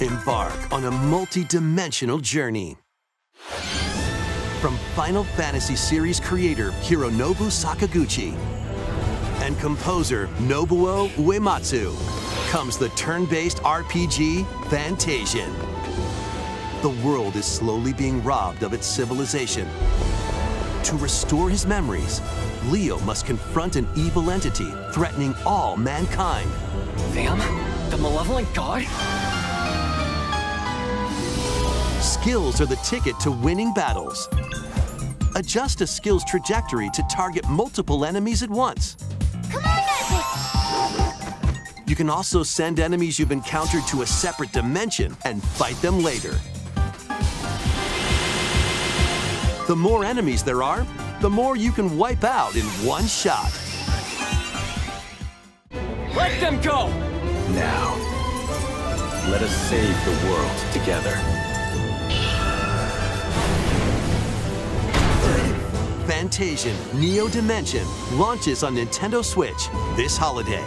Embark on a multi-dimensional journey. From Final Fantasy series creator Hironobu Sakaguchi and composer Nobuo Uematsu comes the turn-based RPG Fantasian. The world is slowly being robbed of its civilization. To restore his memories, Leo must confront an evil entity threatening all mankind. Damn, the malevolent god? Skills are the ticket to winning battles. Adjust a skill's trajectory to target multiple enemies at once. Come on, Magic! You can also send enemies you've encountered to a separate dimension and fight them later. The more enemies there are, the more you can wipe out in one shot. Let them go! Now, let us save the world together. Fantasian Neo Dimension launches on Nintendo Switch this holiday.